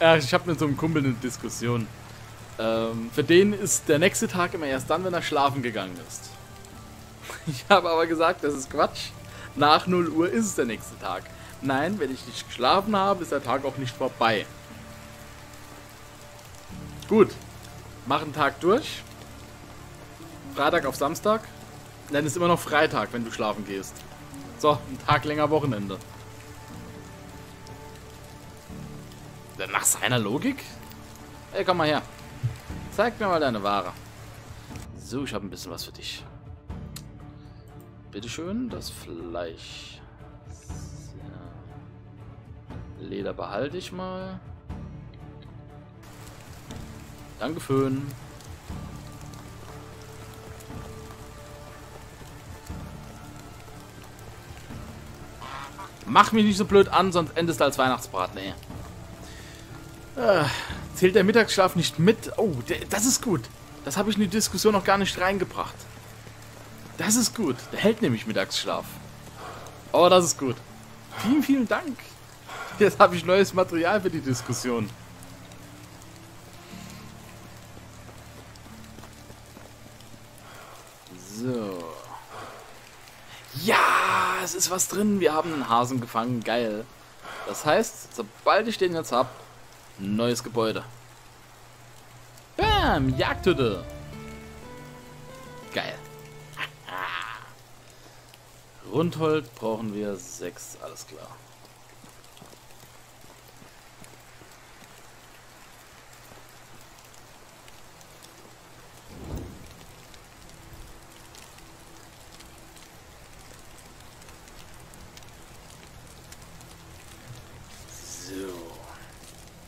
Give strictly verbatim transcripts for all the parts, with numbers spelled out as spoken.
Äh, ich habe mit so einem Kumpel eine Diskussion. Ähm, für den ist der nächste Tag immer erst dann, wenn er schlafen gegangen ist. Ich habe aber gesagt, das ist Quatsch. Nach null Uhr ist es der nächste Tag. Nein, wenn ich nicht geschlafen habe, ist der Tag auch nicht vorbei. Gut. Mach einen Tag durch. Freitag auf Samstag. Dann ist immer noch Freitag, wenn du schlafen gehst. So, ein Tag länger Wochenende. Nach seiner Logik? Ey, komm mal her. Zeig mir mal deine Ware. So, ich habe ein bisschen was für dich. Bitteschön, das Fleisch. So. Leder behalte ich mal. Dankeschön. Mach mich nicht so blöd an, sonst endest du als Weihnachtsbraten, ey. Äh, zählt der Mittagsschlaf nicht mit? Oh, der, das ist gut. Das habe ich in die Diskussion noch gar nicht reingebracht. Das ist gut. Der hält nämlich Mittagsschlaf. Oh, das ist gut. Vielen, vielen Dank. Jetzt habe ich neues Material für die Diskussion. So. Ja, es ist was drin. Wir haben einen Hasen gefangen. Geil. Das heißt, sobald ich den jetzt habe, neues Gebäude. Bam, Jagdhütte. Geil. Rundholz brauchen wir sechs, alles klar.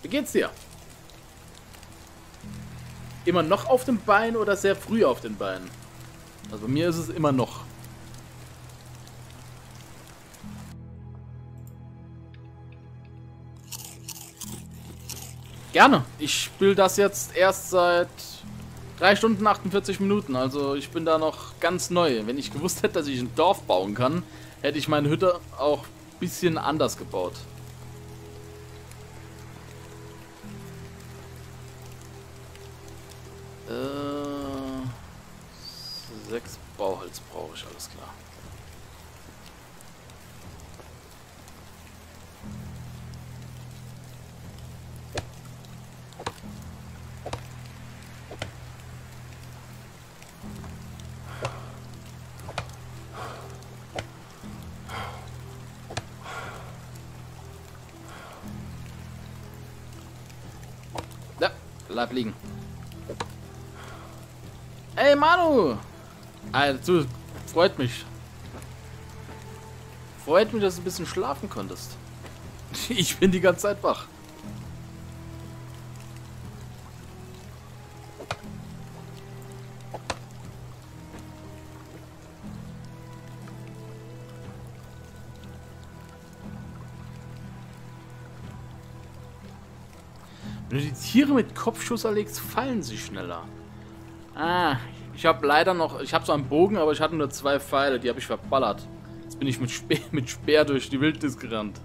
Wie geht's dir? Immer noch auf dem Bein oder sehr früh auf den Beinen? Also bei mir ist es immer noch. Gerne. Ich spiele das jetzt erst seit drei Stunden achtundvierzig Minuten. Also ich bin da noch ganz neu. Wenn ich gewusst hätte, dass ich ein Dorf bauen kann, hätte ich meine Hütte auch ein bisschen anders gebaut. Sechs Bauholz brauche ich, alles klar. Ja, bleib liegen. Ey, Manu! Also, freut mich. Freut mich, dass du ein bisschen schlafen konntest. Ich bin die ganze Zeit wach. Wenn du die Tiere mit Kopfschuss erlegst, fallen sie schneller. Ah, ich habe leider noch, ich habe so einen Bogen, aber ich hatte nur zwei Pfeile, die habe ich verballert. Jetzt bin ich mit Speer, mit Speer durch die Wildnis gerannt.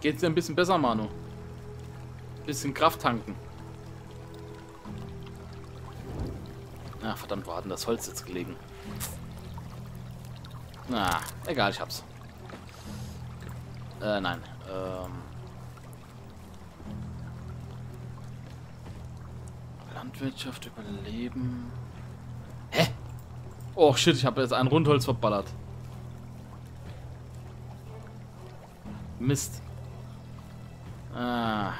Geht's dir ein bisschen besser, Manu? Ein bisschen Kraft tanken. Ach, verdammt, wo hat denn das Holz jetzt gelegen? Na, egal, ich hab's. Äh, nein. Ähm. Landwirtschaft überleben. Hä? Oh shit, ich habe jetzt ein Rundholz verballert. Mist. Ah.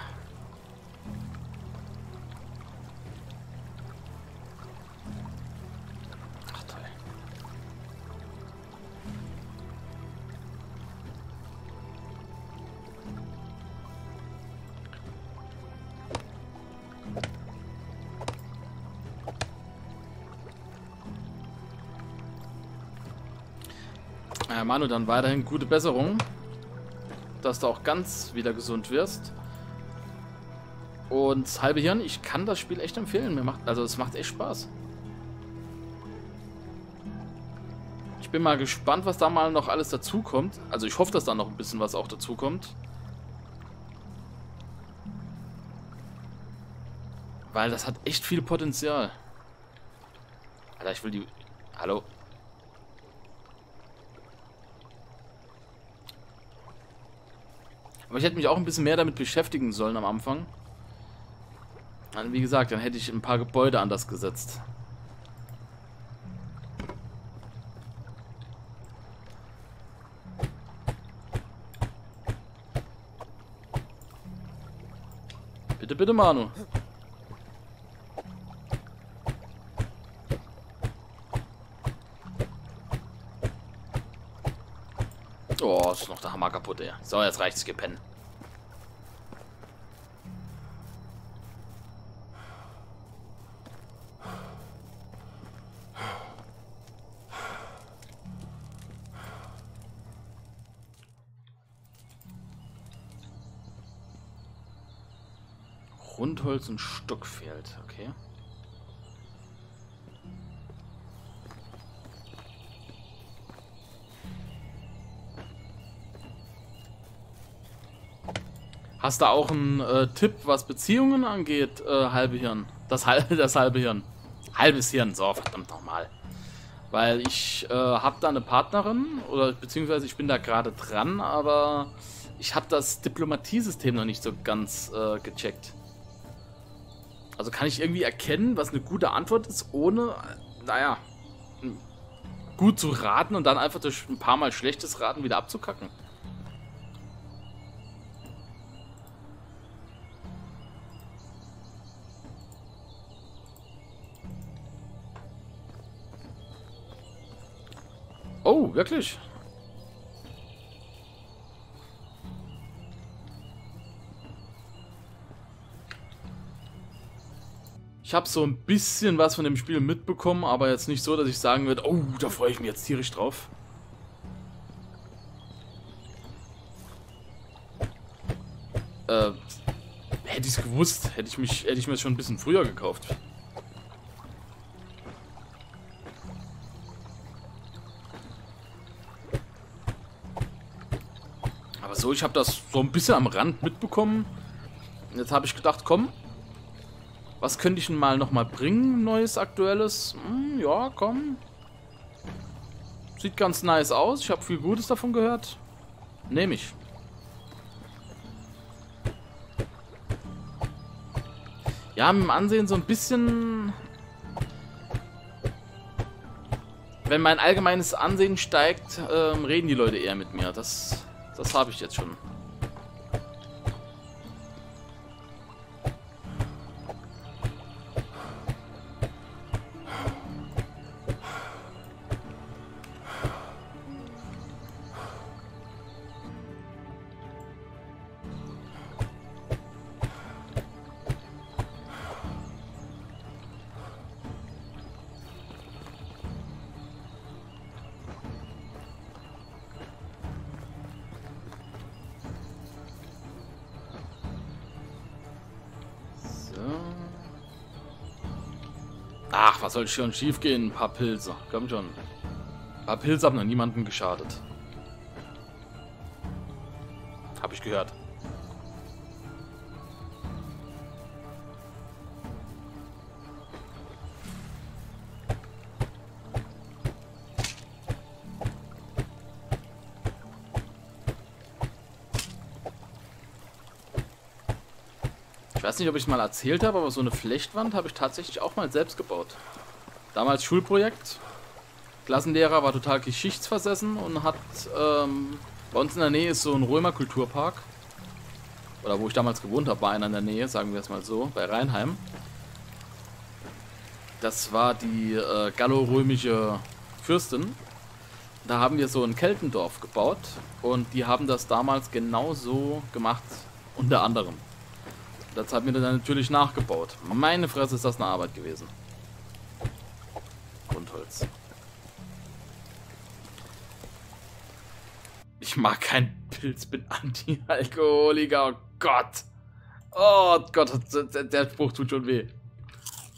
Ach toll. Ja, Manu, dann weiterhin gute Besserung. Dass du auch ganz wieder gesund wirst. Und das halbe Hirn, ich kann das Spiel echt empfehlen. Mir macht, also es macht echt Spaß. Ich bin mal gespannt, was da mal noch alles dazukommt. Also ich hoffe, dass da noch ein bisschen was auch dazukommt. Weil das hat echt viel Potenzial. Alter, ich will die... Hallo? Aber ich hätte mich auch ein bisschen mehr damit beschäftigen sollen am Anfang. Und wie gesagt, dann hätte ich ein paar Gebäude anders gesetzt. Bitte, bitte, Manu. Oh, ist noch der Hammer kaputt, ey. So, jetzt reicht's, gepennt. Rundholz und Stock fehlt, okay. Hast du auch einen äh, Tipp, was Beziehungen angeht, äh, halbe Hirn? Das halbe, das halbe Hirn. Halbes Hirn, so, verdammt nochmal. Weil ich äh, habe da eine Partnerin, oder beziehungsweise ich bin da gerade dran, aber ich habe das Diplomatiesystem noch nicht so ganz äh, gecheckt. Also kann ich irgendwie erkennen, was eine gute Antwort ist, ohne, naja, gut zu raten und dann einfach durch ein paar Mal schlechtes Raten wieder abzukacken. Oh, wirklich? Ich habe so ein bisschen was von dem Spiel mitbekommen, aber jetzt nicht so, dass ich sagen würde, oh, da freue ich mich jetzt tierisch drauf. Äh, hätte ich es gewusst, hätte ich mich, hätte ich mir das schon ein bisschen früher gekauft. So, ich habe das so ein bisschen am Rand mitbekommen. Jetzt habe ich gedacht, komm, was könnte ich denn mal nochmal bringen? Neues, aktuelles? Hm, ja, komm. Sieht ganz nice aus. Ich habe viel Gutes davon gehört. Nehme ich. Ja, mit dem Ansehen so ein bisschen... Wenn mein allgemeines Ansehen steigt, äh, reden die Leute eher mit mir. Das... Das habe ich jetzt schon. Ach, was soll schon schief gehen? Ein paar Pilze. Komm schon. Ein paar Pilze haben noch niemandem geschadet. Hab ich gehört. Ich weiß nicht, ob ich es mal erzählt habe, aber so eine Flechtwand habe ich tatsächlich auch mal selbst gebaut. Damals Schulprojekt. Klassenlehrer war total geschichtsversessen und hat ähm, Bei uns in der Nähe ist so ein Römerkulturpark. Oder wo ich damals gewohnt habe, war einer in der Nähe, sagen wir es mal so, bei Rheinheim. Das war die äh, gallorömische Fürstin. Da haben wir so ein Keltendorf gebaut und die haben das damals genauso gemacht, unter anderem. Das hat mir dann natürlich nachgebaut. Meine Fresse, ist das eine Arbeit gewesen. Grundholz. Ich mag keinen Pilz, bin Anti-Alkoholiker. Oh Gott. Oh Gott, der Spruch tut schon weh.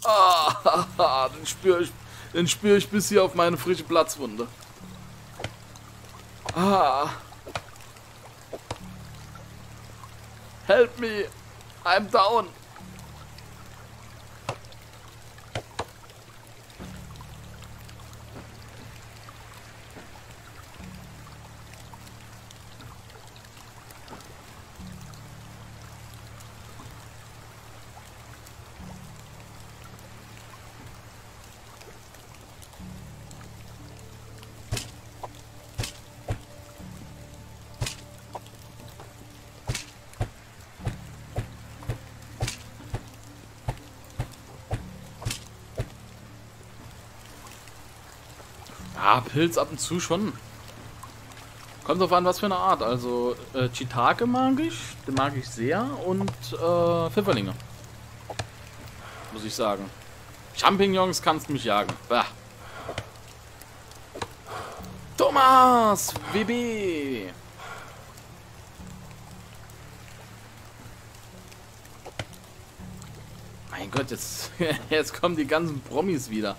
Oh, den spüre ich, den spüre ich bis hier auf meine frische Platzwunde. Ah. Help me. I'm down. Ah, Pilz ab und zu schon. Kommt drauf an, was für eine Art. Also, äh, Shiitake mag ich. Den mag ich sehr. Und, äh, Pfifferlinge. Muss ich sagen. Champignons kannst mich jagen. Bah. Thomas! W B! Mein Gott, jetzt, jetzt kommen die ganzen Promis wieder.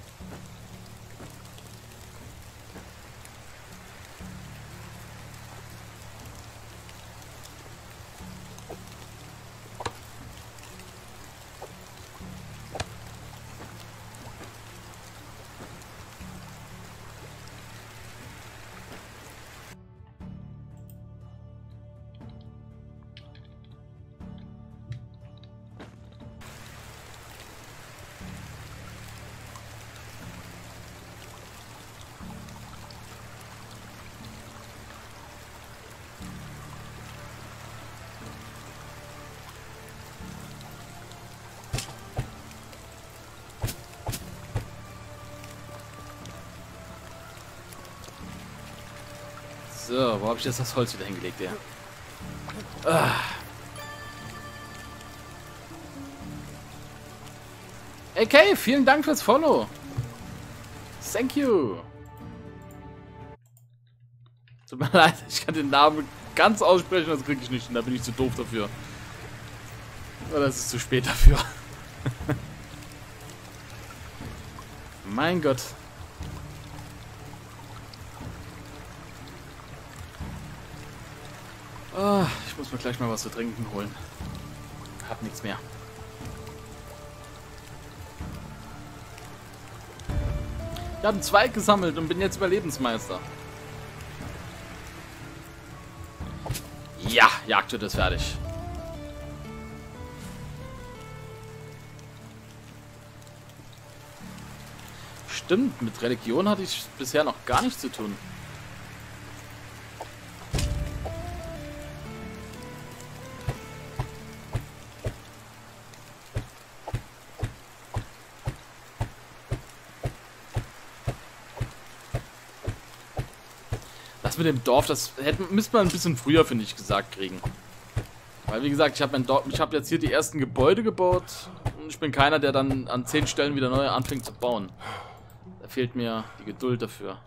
So, wo habe ich jetzt das Holz wieder hingelegt, ja? Ah. Okay, vielen Dank fürs Follow. Thank you. Tut mir leid, ich kann den Namen ganz aussprechen, das kriege ich nicht. Und da bin ich zu doof dafür. Oder es ist zu spät dafür. Mein Gott. Oh, ich muss mir gleich mal was zu trinken holen. Hab nichts mehr. Ich habe einen Zweig gesammelt und bin jetzt Überlebensmeister. Ja, Jagdhütte ist fertig. Stimmt, mit Religion hatte ich bisher noch gar nichts zu tun. Mit dem Dorf, das hätte, müsste man ein bisschen früher, finde ich, gesagt kriegen. Weil, wie gesagt, ich habe hab jetzt hier die ersten Gebäude gebaut und ich bin keiner, der dann an zehn Stellen wieder neu anfängt zu bauen. Da fehlt mir die Geduld dafür.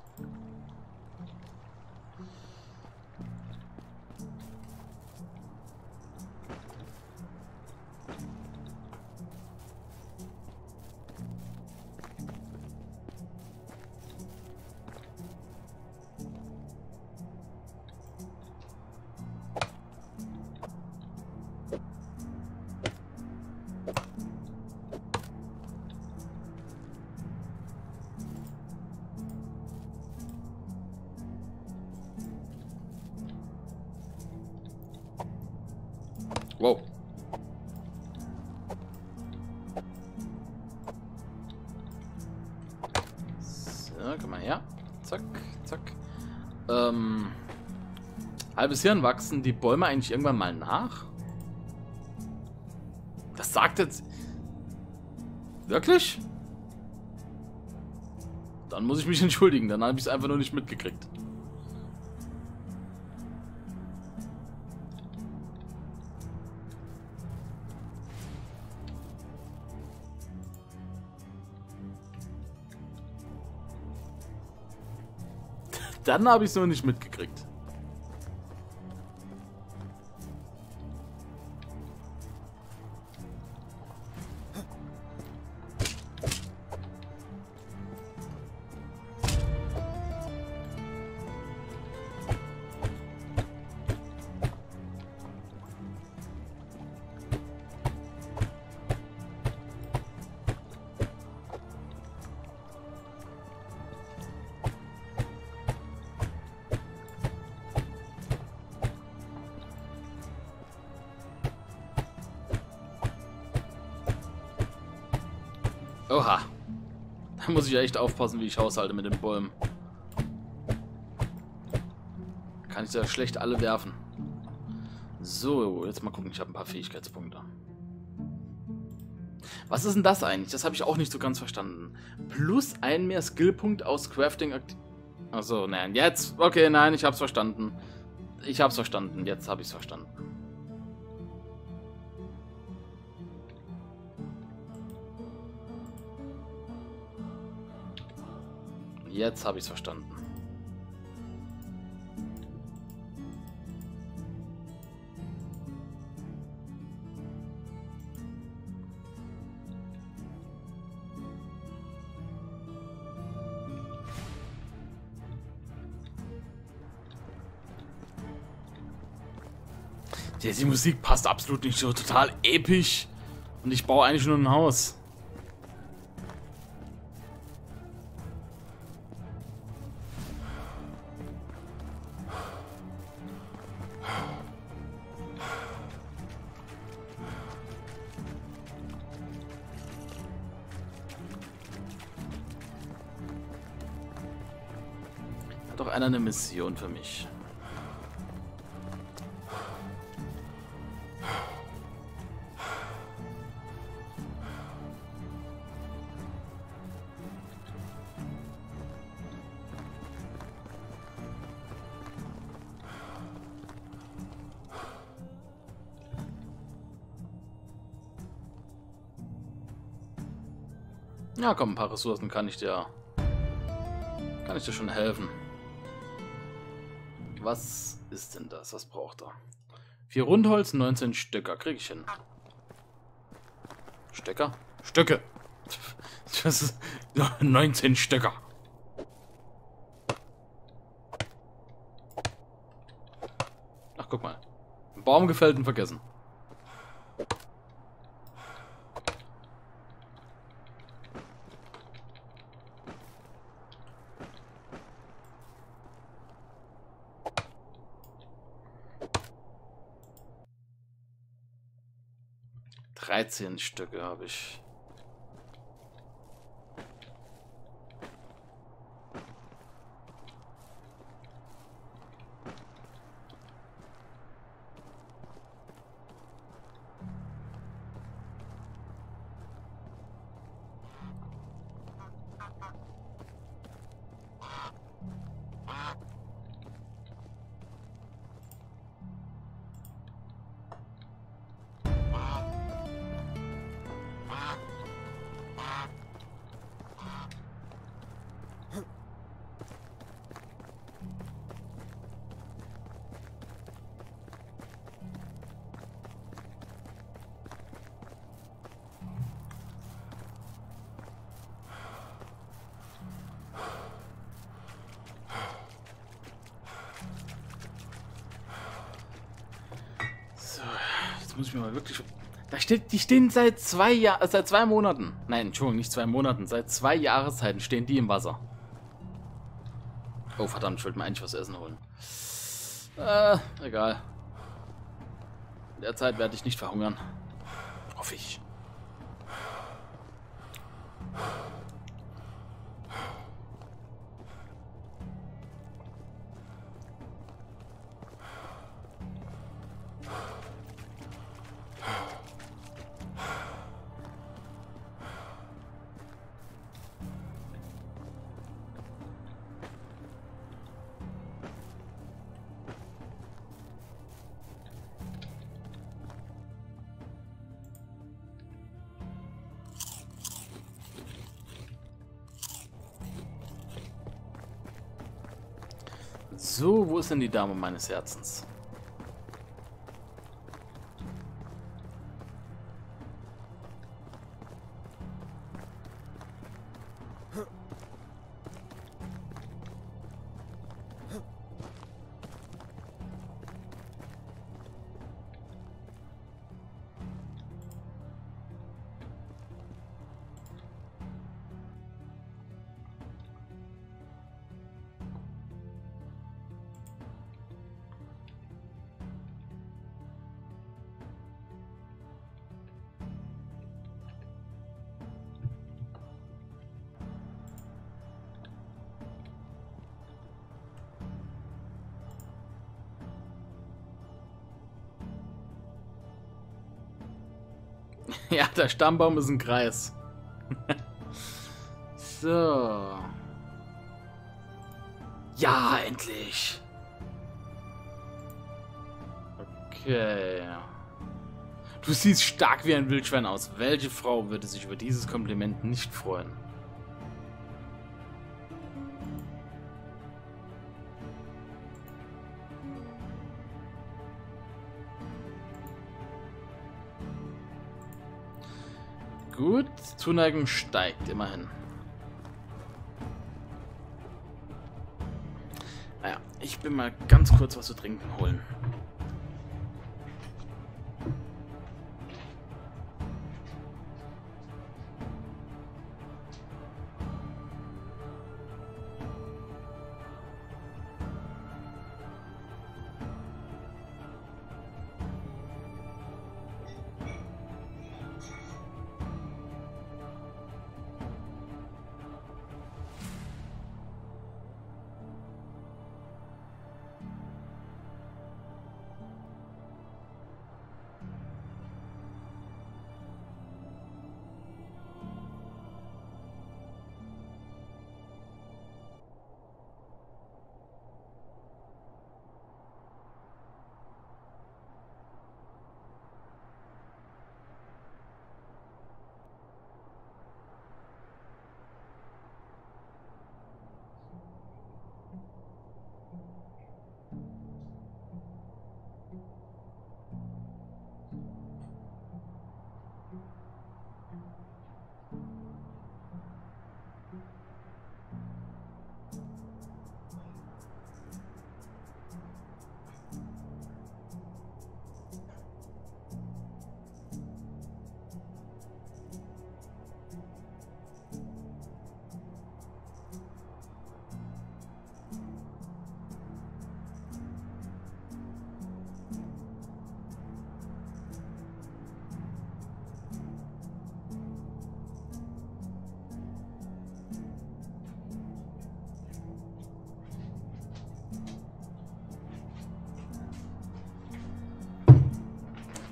Wow. So, komm mal her. Zack, zack. Ähm, Halbes Hirn, wachsen die Bäume eigentlich irgendwann mal nach? Das sagt jetzt... Wirklich? Dann muss ich mich entschuldigen, dann habe ich es einfach nur nicht mitgekriegt. Dann habe ich es nur nicht mitgekriegt. Oha. Da muss ich echt aufpassen, wie ich haushalte mit den Bäumen. Kann ich da schlecht alle werfen. So, jetzt mal gucken. Ich habe ein paar Fähigkeitspunkte. Was ist denn das eigentlich? Das habe ich auch nicht so ganz verstanden. Plus ein mehr Skillpunkt aus Crafting Aktiv... Achso, nein. Jetzt. Okay, nein, ich habe es verstanden. Ich habe es verstanden. Jetzt habe ich es verstanden. Jetzt habe ich es verstanden. Ja, die Musik passt absolut nicht so, total episch. Und ich baue eigentlich nur ein Haus. Doch einer eine Mission für mich. Ja, komm, ein paar Ressourcen kann ich dir, kann ich dir schon helfen. Was ist denn das? Was braucht er? Vier Rundholz, neunzehn Stöcker. Krieg ich hin. Stöcker? Stöcke! Das ist neunzehn Stöcker. Ach, guck mal. Ein Baum gefällt und vergessen. dreizehn Stücke habe ich. Muss ich mir mal wirklich... Da steht, die stehen seit zwei Jahren, seit zwei Monaten. Nein, Entschuldigung, nicht zwei Monaten. Seit zwei Jahreszeiten stehen die im Wasser. Oh, verdammt, ich wollte mir eigentlich was essen holen. Äh, egal. In der Zeit werde ich nicht verhungern. Hoffe ich. So, wo ist denn die Dame meines Herzens? Ja, der Stammbaum ist ein Kreis. So. Ja, endlich. Okay. Du siehst stark wie ein Wildschwein aus. Welche Frau würde sich über dieses Kompliment nicht freuen? Gut, Zuneigung steigt immerhin. Naja, ich bin mal ganz kurz was zu trinken holen.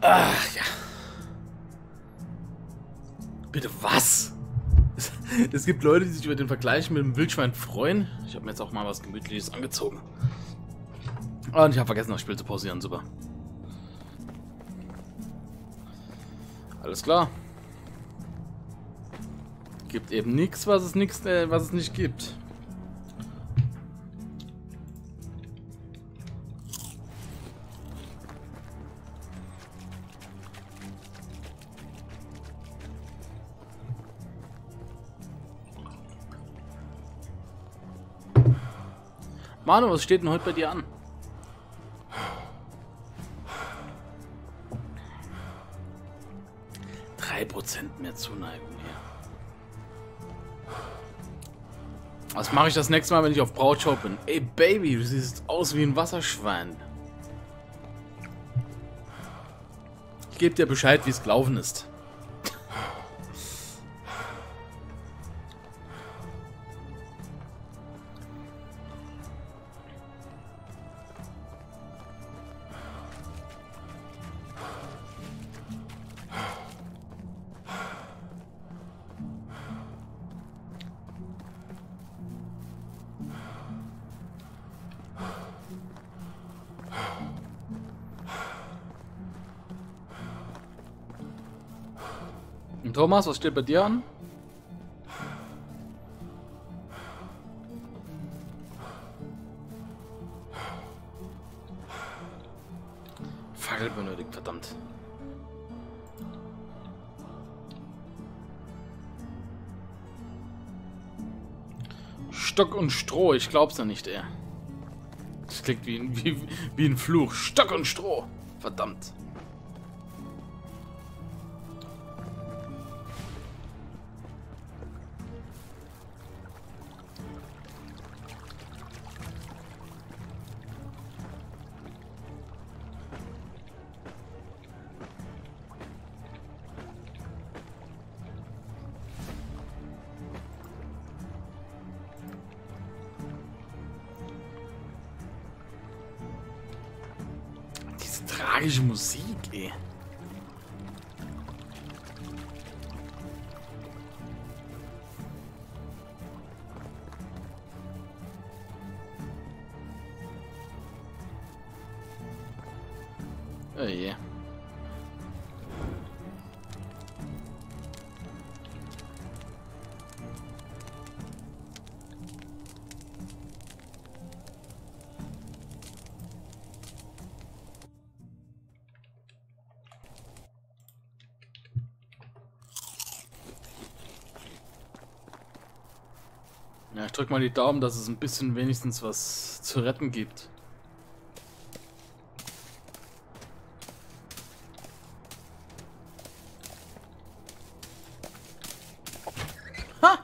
Ach ja. Bitte was? Es gibt Leute, die sich über den Vergleich mit dem Wildschwein freuen. Ich habe mir jetzt auch mal was Gemütliches angezogen. Und ich habe vergessen, das Spiel zu pausieren. Super. Alles klar. Gibt eben nichts, was es nichts, äh, was es nicht gibt. Manu, was steht denn heute bei dir an? drei Prozent mehr Zuneigung hier. Was mache ich das nächste Mal, wenn ich auf Brautschau bin? Ey, Baby, du siehst aus wie ein Wasserschwein. Ich gebe dir Bescheid, wie es gelaufen ist. Thomas, was steht bei dir an? Fackel benötigt, verdammt. Stock und Stroh, ich glaub's ja nicht, ey. Das klingt wie ein, wie, wie ein Fluch. Stock und Stroh, verdammt. Tragische Musik, ey. Oh yeah. Ja, ich drück mal die Daumen, dass es ein bisschen wenigstens was zu retten gibt. Ha!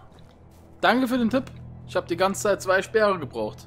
Danke für den Tipp. Ich habe die ganze Zeit zwei Speere gebraucht.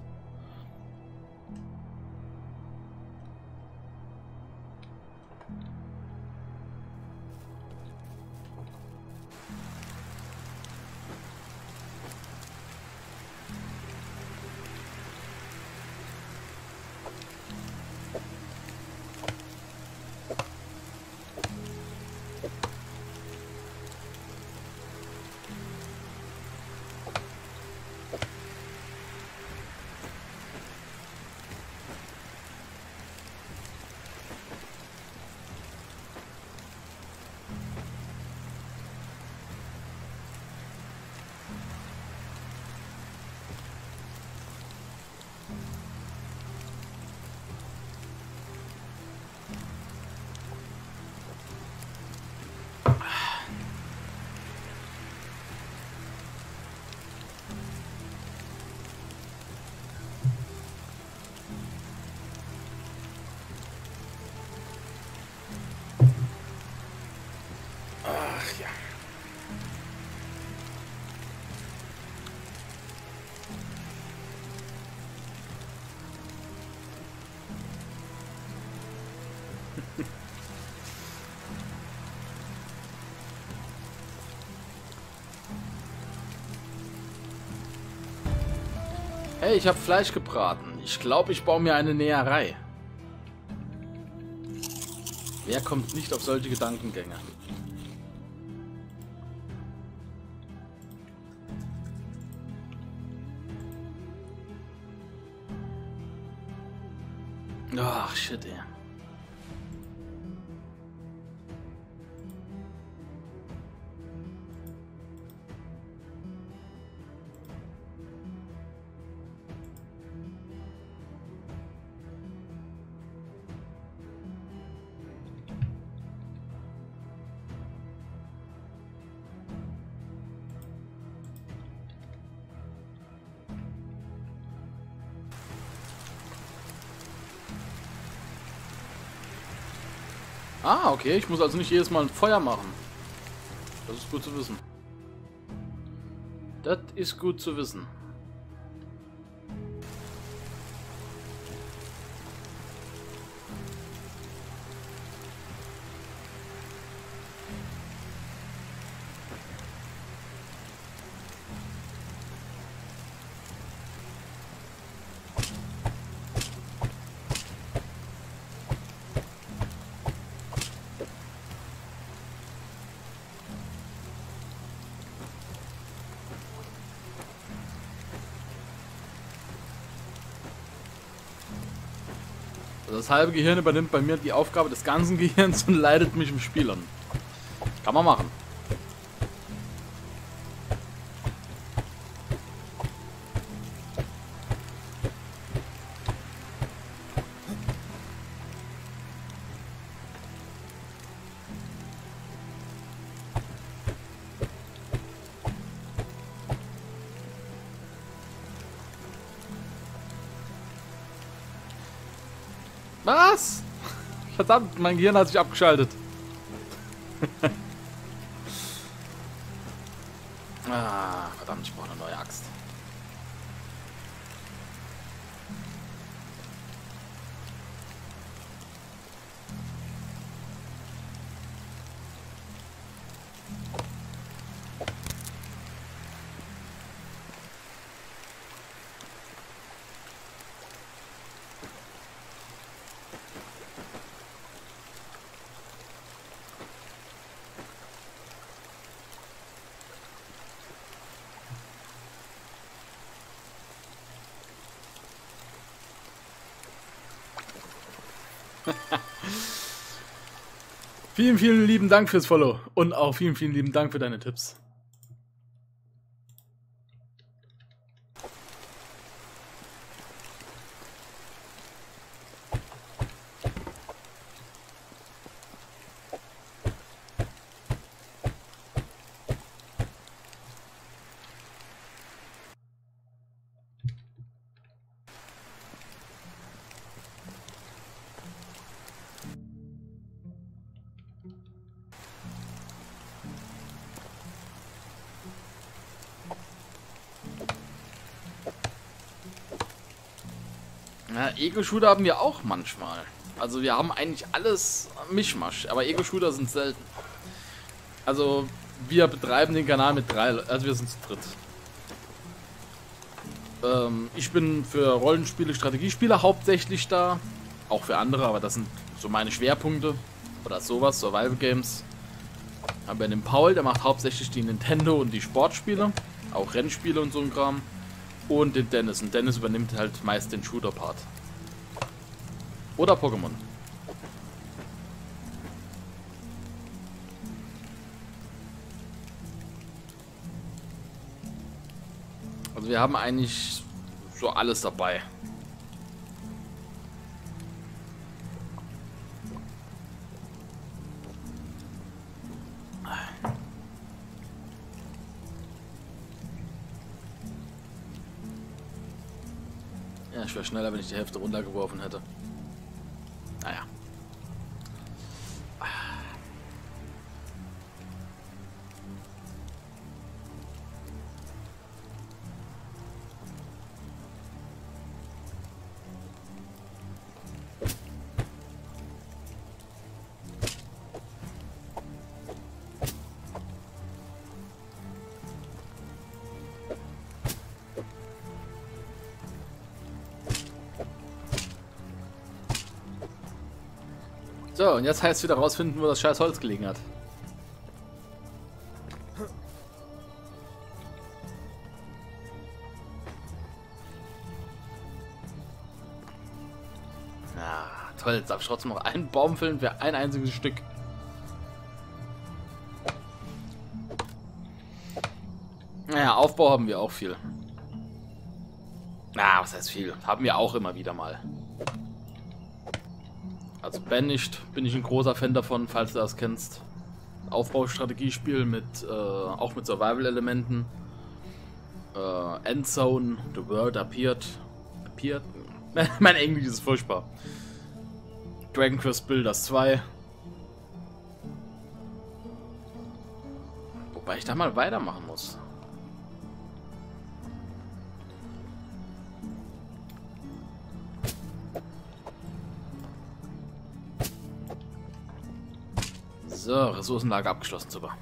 Hey, ich habe Fleisch gebraten. Ich glaube, ich baue mir eine Näherei. Wer kommt nicht auf solche Gedankengänge? Ach, shit, ey. Ah, okay, ich muss also nicht jedes Mal ein Feuer machen. Das ist gut zu wissen. Das ist gut zu wissen. Das halbe Gehirn übernimmt bei mir die Aufgabe des ganzen Gehirns und leitet mich im Spiel an. Kann man machen. Was? Verdammt, mein Gehirn hat sich abgeschaltet. Ah, verdammt, ich brauche eine neue Axt. Vielen, vielen lieben Dank fürs Follow und auch vielen, vielen lieben Dank für deine Tipps. Ego-Shooter haben wir auch manchmal. Also wir haben eigentlich alles Mischmasch, aber Ego-Shooter sind selten. Also wir betreiben den Kanal mit drei, also wir sind zu dritt. Ähm, ich bin für Rollenspiele, Strategiespiele hauptsächlich da, auch für andere, aber das sind so meine Schwerpunkte oder sowas, Survival Games. Aber den Paul, der macht hauptsächlich die Nintendo und die Sportspiele, auch Rennspiele und so ein Kram. Und den Dennis. Und Dennis übernimmt halt meist den Shooter-Part. Oder Pokémon. Also wir haben eigentlich so alles dabei. Ja, ich wäre schneller, wenn ich die Hälfte runtergeworfen hätte. Naja. So, und jetzt heißt es wieder rausfinden, wo das scheiß Holz gelegen hat. Na, toll, jetzt darf ich trotzdem noch einen Baum fällen für ein einziges Stück. Naja, Aufbau haben wir auch viel. Na, was heißt viel? Haben wir auch immer wieder mal. Also Banished bin ich ein großer Fan davon, falls du das kennst. Aufbaustrategiespiel mit äh, auch mit Survival-Elementen. Äh, Endzone, The World Appeared. Appeared? Mein Englisch ist furchtbar. Dragon Quest Builders zwei. Wobei ich da mal weitermachen muss. So, Ressourcenlager abgeschlossen, super.